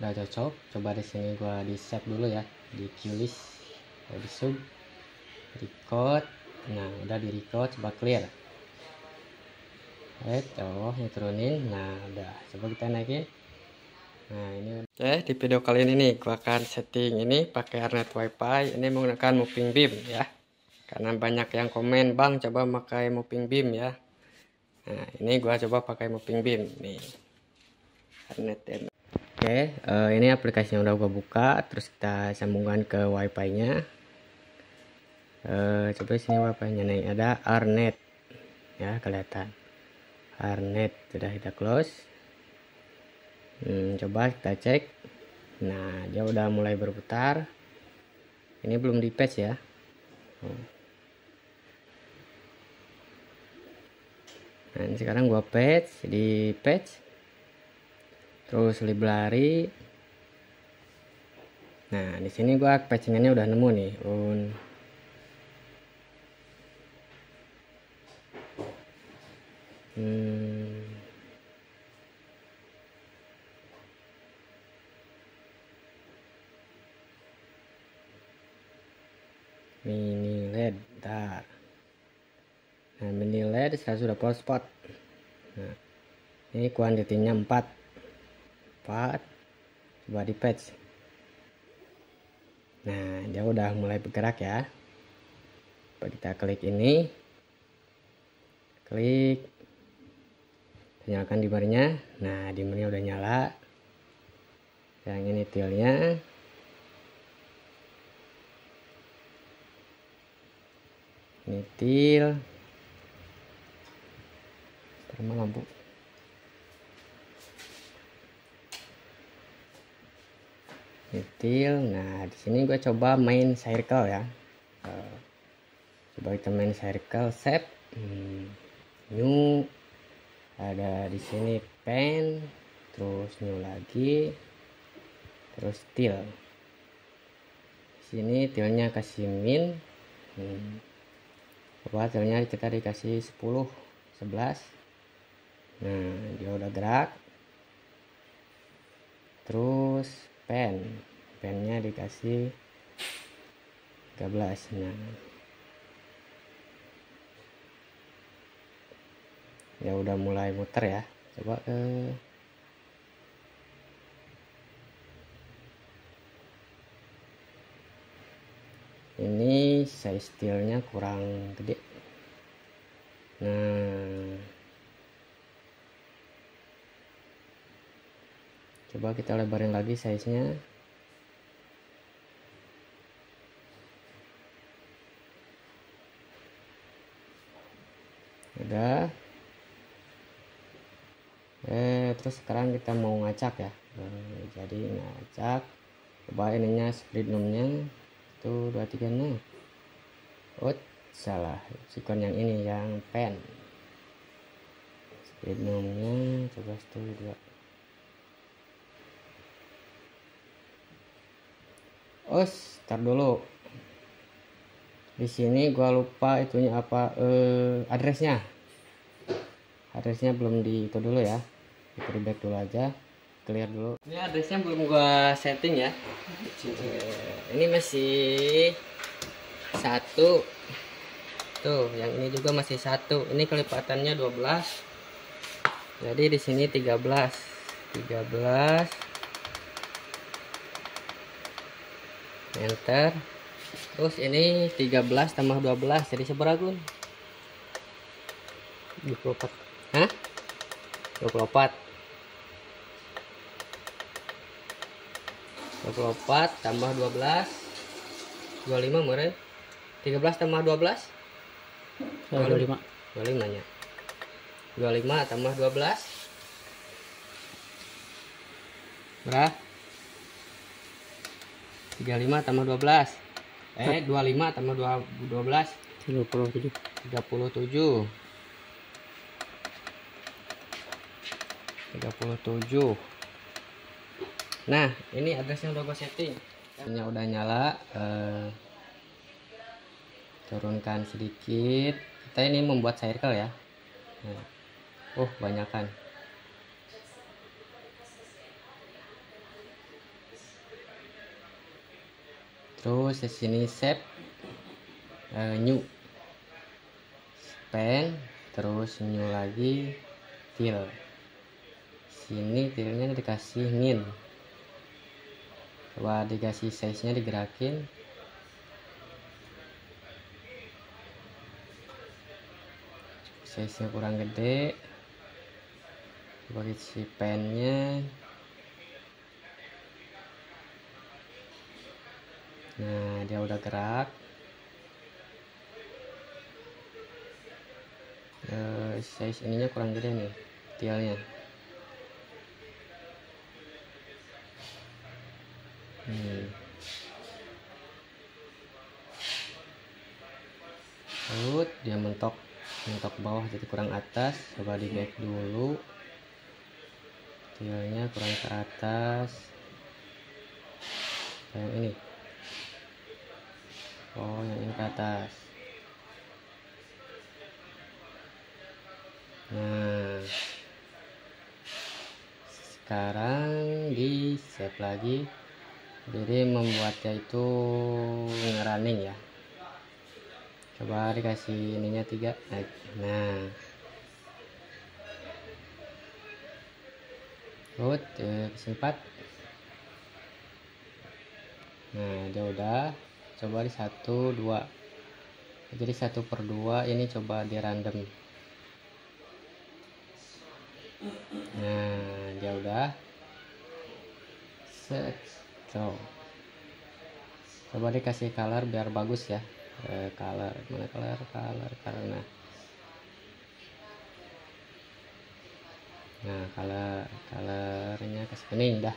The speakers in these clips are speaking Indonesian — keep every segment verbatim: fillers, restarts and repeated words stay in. udah cocok. Coba di sini gua di save dulu ya, di queue list, di sub, record. Nah udah di record, coba clear. Eh oh ini turunin. Nah udah, coba kita naikin. Nah ini oke, di video kali ini nih gua akan setting ini pakai Art-Net wifi, ini menggunakan moving beam ya, karena banyak yang komen, bang coba pakai moving beam ya. Nah ini gua coba pakai moving beam nih Art-Net. Oke, okay, uh, ini aplikasinya udah gue buka, terus kita sambungkan ke wifi-nya. Uh, coba sini wifi-nya nih, ada Art-Net, ya kelihatan. Art-Net sudah kita close. Hmm, coba kita cek. Nah, dia udah mulai berputar. Ini belum di patch ya. Nah, sekarang gue patch, di patch. Terus libelari. Nah di sini gua patchingannya udah nemu nih. Un. Hmm. Mini L E D, bentar. Nah mini L E D saya sudah power spot. Nah ini kuantitinya empat. empat coba di patch. Nah dia udah mulai bergerak ya. Coba kita klik ini, klik, nyalakan dimmernya. Nah dimmernya udah nyala. Yang ini tilnya. Ini til. Terima lampu. Detail. Nah di sini gue coba main circle ya. Uh, coba kita main circle, shape, hmm, new, ada di sini pen, terus new lagi, terus til. Di sini tilnya kasih min, hmm. coba tilnya kita dikasih sepuluh, sebelas. Nah dia udah gerak. Terus pen, pennya dikasih tiga belas. Nah ya udah mulai muter ya. Coba ke ini, size steelnya kurang gede. Nah coba kita lebarin lagi size-nya. Udah. Eh, terus sekarang kita mau ngacak ya. Nah, jadi ngacak. Coba ininya split nomnya itu dua tiga enam. Oh, salah. Sikon yang ini yang pen. Split nomnya coba satu dua. Oh, tar dulu. Di sini gua lupa itunya apa, eh address-nya. Address-nya belum di itu dulu ya. Kita reback dulu aja. Clear dulu. Ini address-nya belum gua setting ya. Ini masih satu. Tuh, yang ini juga masih satu. Ini kelipatannya dua belas. Jadi di sini tiga belas. tiga belas. Enter. Terus ini tiga belas tambah dua belas jadi seberapa, Gun? dua puluh empat. Hah? dua puluh empat. dua puluh empat tambah dua belas. dua puluh lima meren. tiga belas tambah dua belas. dua puluh lima. dua puluh lima nya. dua puluh lima tambah dua belas. Berapa? tiga puluh lima tambah dua belas. Eh, dua puluh lima tambah dua belas. tiga puluh tujuh. tiga puluh tujuh. tiga puluh tujuh. Nah, ini address-nya udah gue setting. Ini udah nyala. Eh, turunkan sedikit. Kita ini membuat circle ya. Nah. Oh, banyakan. Terus di sini shape uh, new span, terus new lagi till. Sini tillnya dikasih min. Coba dikasih size-nya digerakin. Size-nya kurang gede. Coba isi pennya. Nah, dia udah gerak. Uh, size ininya kurang gede nih, tilnya. Hmm. Lalu dia mentok, mentok bawah jadi kurang atas. Coba di back dulu. Tilnya kurang ke atas. Kayak ini. Oh, yang ini ke atas. Nah, sekarang di shape lagi. Jadi membuatnya itu ngerunning ya. Coba dikasih ininya tiga. Nah, root kesempat. Nah, dia udah. Coba di satu dua, jadi satu per dua ini coba di random. Nah, dia udah set. So, coba dikasih color biar bagus ya. Eh, color mana, color color karena nah color colornya kasih kuning dah.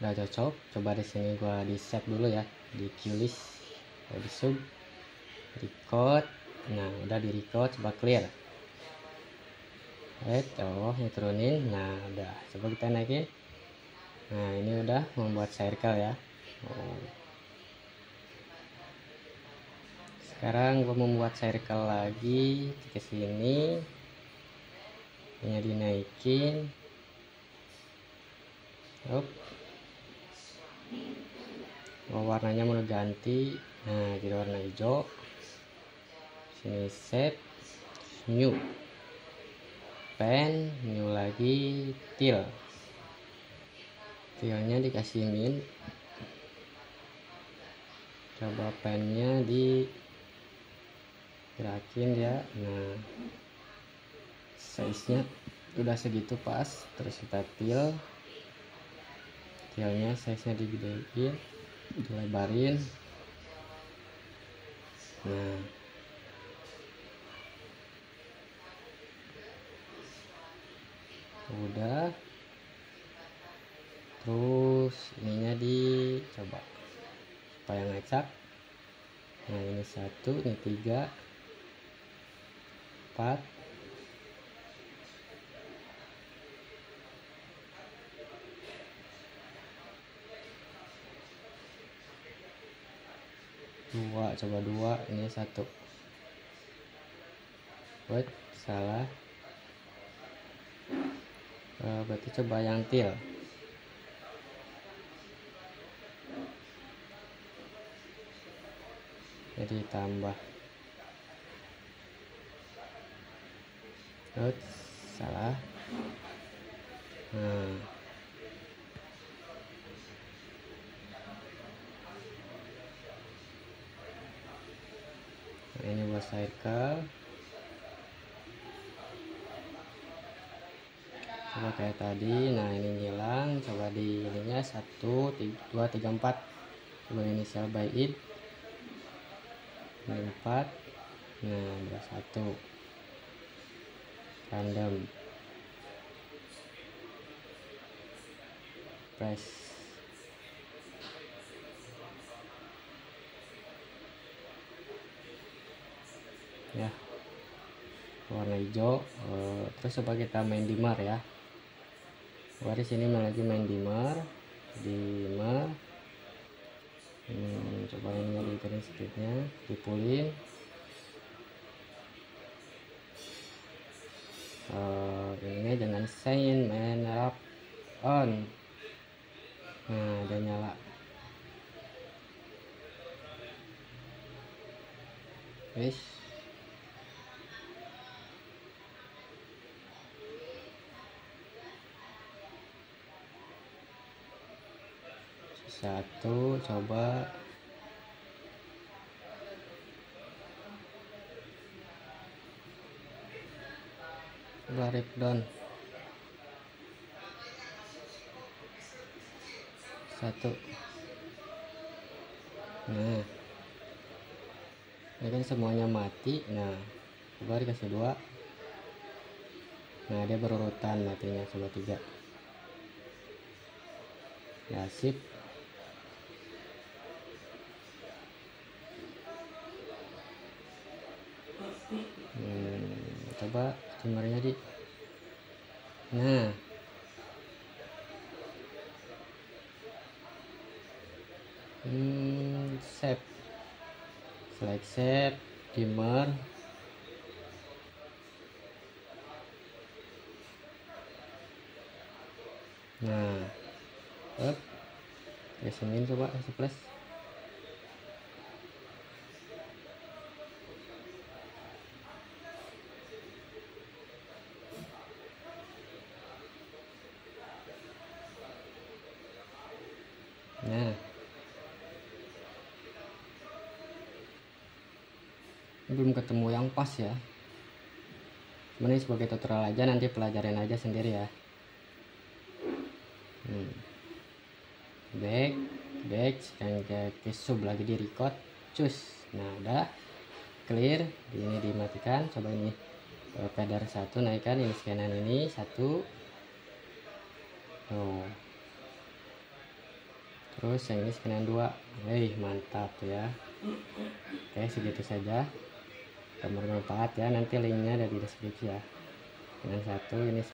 Udah cocok. Coba di sini gua di save dulu ya, di queue list, di sub, record. Nah, udah di record. Coba clear. Right, oh ini turunin. Nah, udah. Coba kita naikin. Nah, ini udah membuat circle ya. Oh. Sekarang gua membuat circle lagi ke sini. Ini dinaikin. Up. Oh, warnanya mau ganti. Nah, jadi warna hijau. Sini shape new pen, new lagi till. Tillnya dikasih min. Coba pennya di gerakin ya. Nah, size nya udah segitu pas. Terus kita till. Tillnya size nya digedein, dilebarin. Nah, udah. Terus ininya dicoba supaya ngacak. Nah, ini satu, ini tiga, empat. Dua, coba dua, ini satu. Buat salah. E, berarti coba yang til. Jadi tambah. Buat salah. Nah. Ini buat circle. Coba kayak tadi. Nah, ini hilang. Coba di ininya satu, dua, tiga, empat. Coba inisial by it. Ini empat. Nah, udah satu. Random. Press. Ya, warna hijau. Uh, terus coba kita main dimmer ya. Coba di sini lagi main dimmer, dimmer. Hmm, coba ini dikerin sedikitnya, dipulin. Uh, ini dengan sign main up. on. Nah, udah nyala. Guys. Satu, coba. Garis down. Satu. Nah, ini kan semuanya mati. Nah, coba dikasih dua. Nah, dia berurutan matinya, coba tiga. Ya, sip. Hmm, coba gambarnya di. Nah, hmm, shape, select shape, dimmer. Nah, up, resingin coba, kasih plus. Nah, ini belum ketemu yang pas ya. Ini sebagai tutorial aja, nanti pelajarin aja sendiri ya. hmm. Back, back, dan ke sub lagi di record, cus. Nah, udah clear. Ini dimatikan, coba ini pedar satu naikkan, ini scanan ini satu. Tuh. Terus yang ini skenan dua. Hei, mantap ya. Oke, segitu saja. Bermanfaat ya, nanti linknya ada di deskripsi ya. Skenan satu, ini